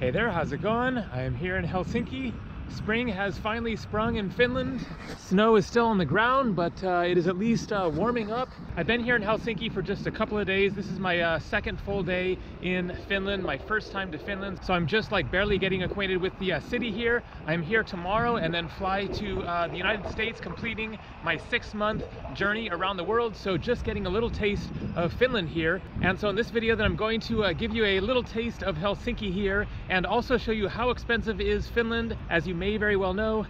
Hey there, how's it going? I am here in Helsinki. Spring has finally sprung in Finland. Snow is still on the ground, but it is at least warming up. I've been here in Helsinki for just a couple of days. This is my second full day in Finland, my first time to Finland. So I'm just like barely getting acquainted with the city here. I'm here tomorrow and then fly to the United States, completing my 6-month journey around the world. So just getting a little taste of Finland here. And so in this video that I'm going to give you a little taste of Helsinki here and also show you how expensive is Finland. As you may very well know,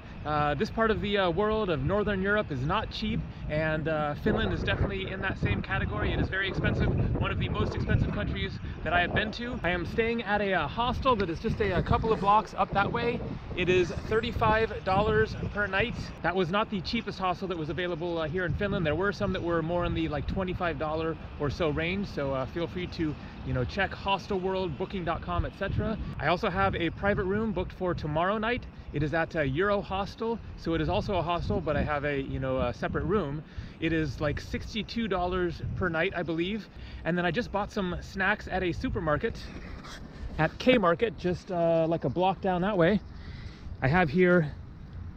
this part of the world of Northern Europe is not cheap, and Finland is definitely in that same category. It is very expensive, one of the most expensive countries that I have been to. I am staying at a hostel that is just a couple of blocks up that way. It is $35 per night. That was not the cheapest hostel that was available here in Finland. There were some that were more in the like $25 or so range, so feel free to check hostelworldbooking.com, etc. I also have a private room booked for tomorrow night. It is at a Euro Hostel, so it is also a hostel, but I have a a separate room. It is like $62 per night, I believe. And then I just bought some snacks at a supermarket, at K-Market, just like a block down that way. I have here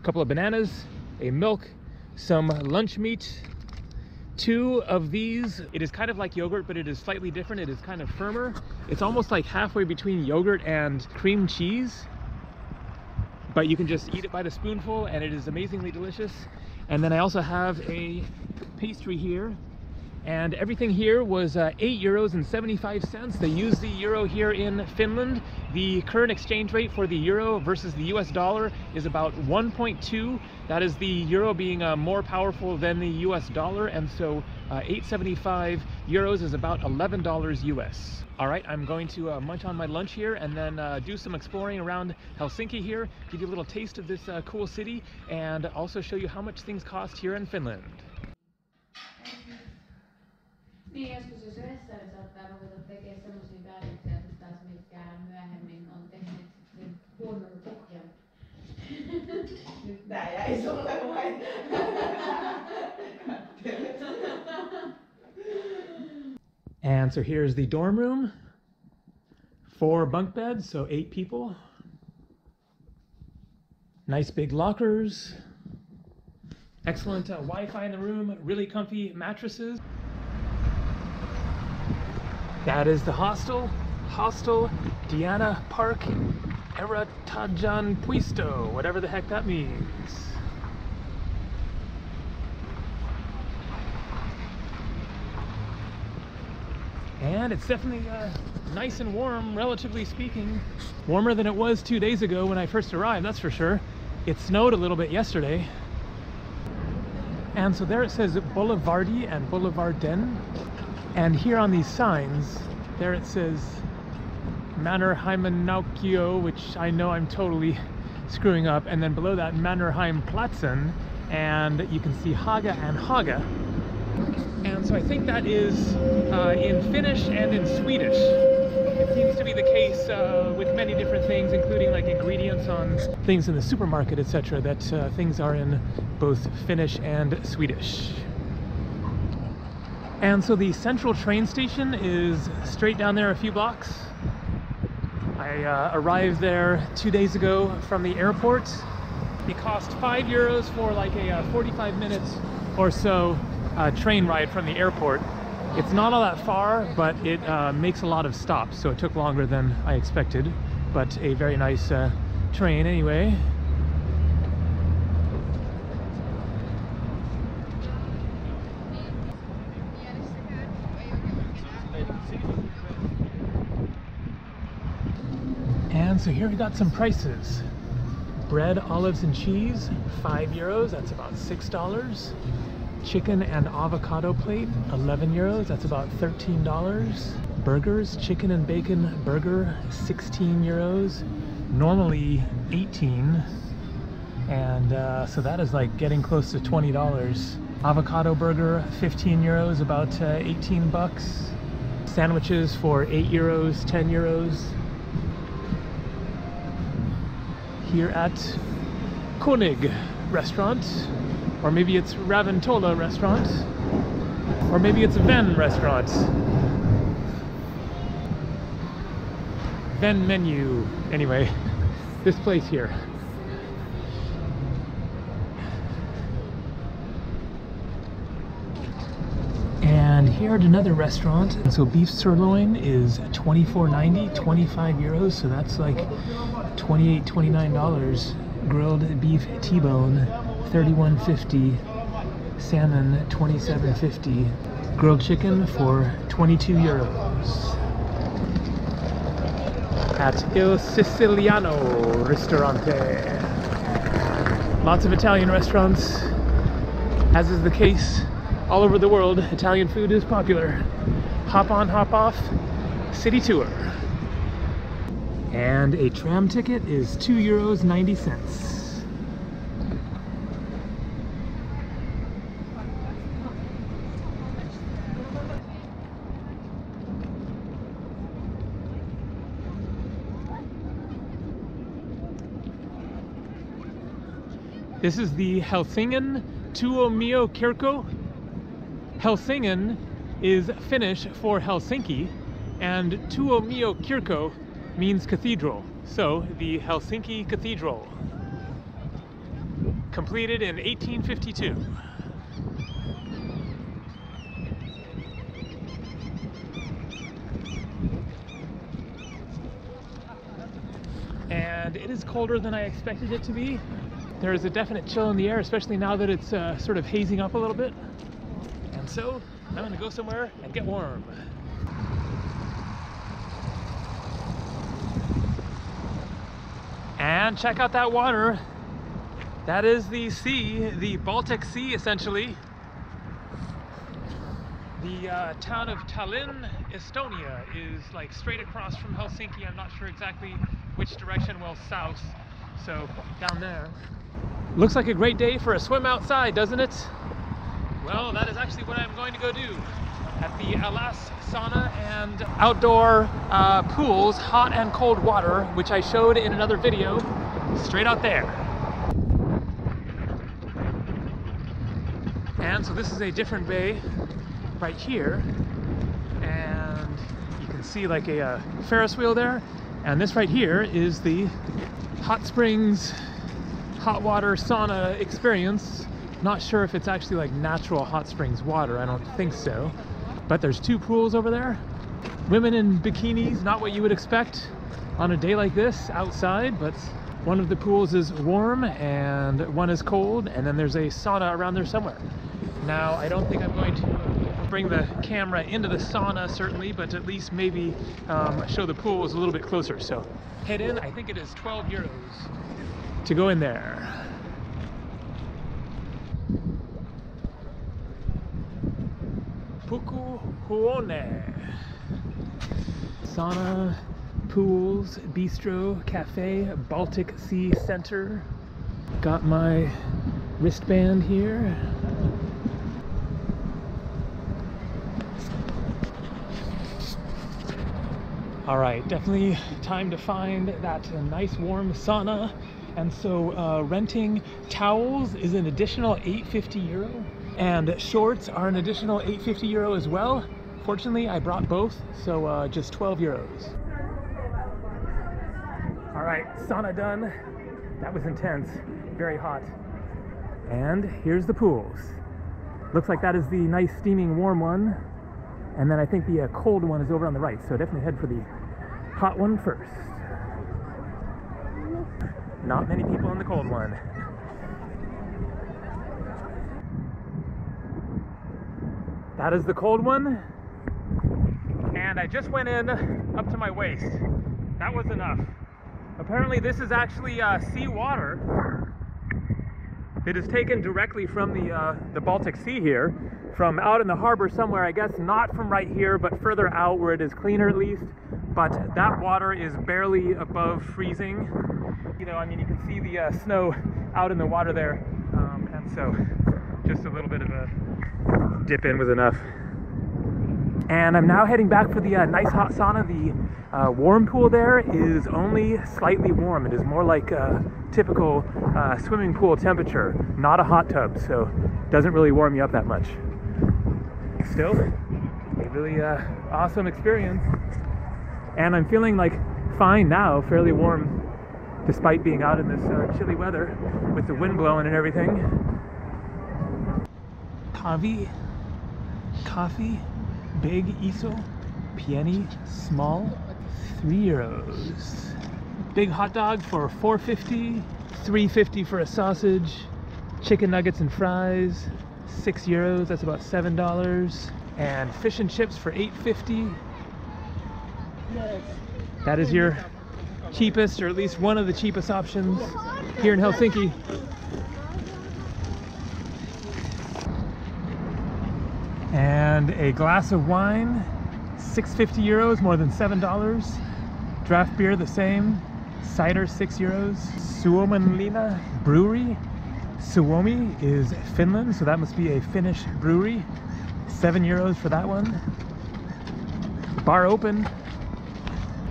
a couple of bananas, a milk, some lunch meat, two of these. It is kind of like yogurt, but it is slightly different. It is kind of firmer. It's almost like halfway between yogurt and cream cheese, but you can just eat it by the spoonful, and it is amazingly delicious. And then I also have a pastry here, and everything here was €8.75. They use the euro here in Finland. The current exchange rate for the euro versus the US dollar is about 1.2. That is the euro being more powerful than the US dollar, and so 8.75 euros is about $11 US. All right, I'm going to munch on my lunch here and then do some exploring around Helsinki here, give you a little taste of this cool city, and also show you how much things cost here in Finland. And so here's the dorm room, 4 bunk beds, so 8 people. Nice big lockers, excellent Wi-Fi in the room, really comfy mattresses. That is the hostel, Hostel Diana Park Eratajan Puisto, whatever the heck that means. And it's definitely nice and warm, relatively speaking. Warmer than it was 2 days ago when I first arrived, that's for sure. It snowed a little bit yesterday. And so there it says Boulevardi and Boulevarden. And here on these signs, there it says Mannerheimenaukio, which I know I'm totally screwing up. And then below that, Mannerheimplatzen. And you can see Haga and Haga. And so I think that is in Finnish and in Swedish. It seems to be the case with many different things, including like ingredients on things in the supermarket, etc., that things are in both Finnish and Swedish. And so the central train station is straight down there a few blocks. I arrived there 2 days ago from the airport. It cost €5 for like a 45 minutes or so train ride from the airport. It's not all that far, but it makes a lot of stops, so it took longer than I expected, but a very nice train anyway. So here we got some prices. Bread, olives, and cheese, €5, that's about $6. Chicken and avocado plate, €11, that's about $13. Burgers, chicken and bacon burger, €16, normally 18. And so that is like getting close to $20. Avocado burger, €15, about 18 bucks. Sandwiches for €8, €10. Here at König restaurant, or maybe it's Raventola restaurant, or maybe it's Ven restaurant. then menu. Anyway, this place here. And here at another restaurant. And so beef sirloin is $24.90, 25 euros, so that's like $28, $29. Grilled beef T-bone, $31.50. Salmon, $27.50. Grilled chicken for 22 euros. At Il Siciliano Ristorante. Lots of Italian restaurants, as is the case all over the world. Italian food is popular. Hop on, hop off, city tour. And a tram ticket is €2.90. This is the Helsingin Tuomiokirkko. Helsingin is Finnish for Helsinki, and Tuomiokirkko means cathedral, so the Helsinki Cathedral, completed in 1852. And it is colder than I expected it to be. There is a definite chill in the air, especially now that it's sort of hazing up a little bit. So I'm going to go somewhere and get warm. And check out that water. That is the sea, the Baltic Sea essentially. The town of Tallinn, Estonia is like straight across from Helsinki. I'm not sure exactly which direction, well south, so down there. Looks like a great day for a swim outside, doesn't it? Well, that is actually what I'm going to go do at the Alas Sauna and outdoor pools, hot and cold water, which I showed in another video, straight out there. And so this is a different bay right here, and you can see like a Ferris wheel there, and this right here is the hot springs, hot water sauna experience. Not sure if it's actually like natural hot springs water, I don't think so. But there's two pools over there. Women in bikinis, not what you would expect on a day like this outside, but one of the pools is warm and one is cold, and then there's a sauna around there somewhere. Now, I don't think I'm going to bring the camera into the sauna certainly, but at least maybe show the pool is a little bit closer. So head in, I think it is 12 euros to go in there. Pukuhuone. Sauna, pools, bistro, cafe, Baltic Sea Center. Got my wristband here. All right, definitely time to find that nice warm sauna. And so renting towels is an additional 850 euro. And shorts are an additional 850 euro as well. Fortunately, I brought both, so just 12 euros. All right, sauna done. That was intense, very hot. And here's the pools. Looks like that is the nice steaming warm one. And then I think the cold one is over on the right, so definitely head for the hot one first. Not many people in the cold one. That is the cold one, and I just went in up to my waist. That was enough. Apparently this is actually sea water. It is taken directly from the Baltic Sea here, from out in the harbor somewhere, I guess, not from right here, but further out where it is cleaner at least. But that water is barely above freezing. You know, I mean, you can see the snow out in the water there, and so just a little bit of a dip in was enough. And I'm now heading back for the nice hot sauna. The warm pool there is only slightly warm. It is more like a typical swimming pool temperature, not a hot tub, so doesn't really warm you up that much. Still a really awesome experience, and I'm feeling like fine now, fairly warm despite being out in this chilly weather with the wind blowing and everything. Tavi, coffee, big iso, pieni, small, €3. Big hot dog for $4.50, $3.50 for a sausage, chicken nuggets and fries, €6, that's about $7, and fish and chips for $8.50. That is your cheapest, or at least one of the cheapest options here in Helsinki. And a glass of wine, €6.50, more than $7. Draft beer the same, cider €6. Suomenlinna brewery. Suomi is Finland, so that must be a Finnish brewery. €7 for that one. Bar open.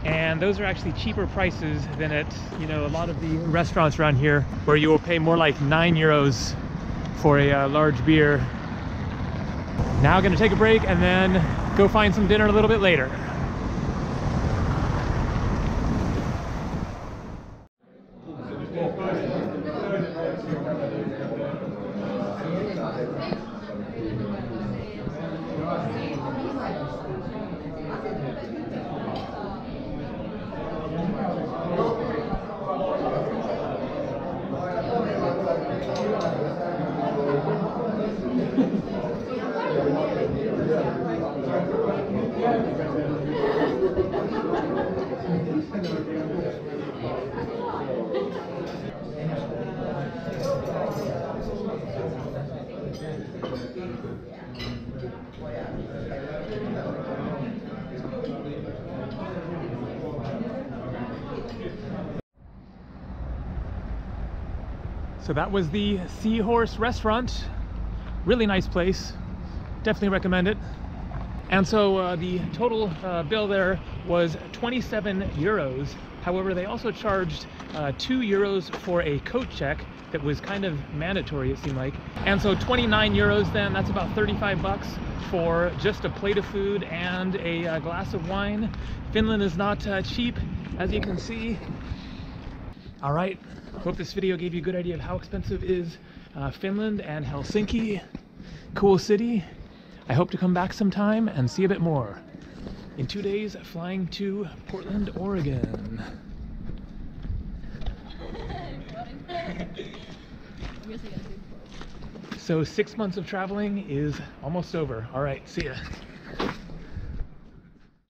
And those are actually cheaper prices than at, you know, a lot of the restaurants around here, where you will pay more like €9 for a large beer. Now gonna take a break and then go find some dinner a little bit later. So that was the Seahorse restaurant. Really nice place. Definitely recommend it. And so the total bill there was €27. However, they also charged €2 for a coat check that was kind of mandatory, it seemed like. And so €29 then, that's about 35 bucks for just a plate of food and a glass of wine. Finland is not cheap, as you can see. All right, hope this video gave you a good idea of how expensive is Finland and Helsinki. Cool city. I hope to come back sometime and see a bit more. In 2 days, flying to Portland, Oregon. So 6 months of traveling is almost over. All right, see ya.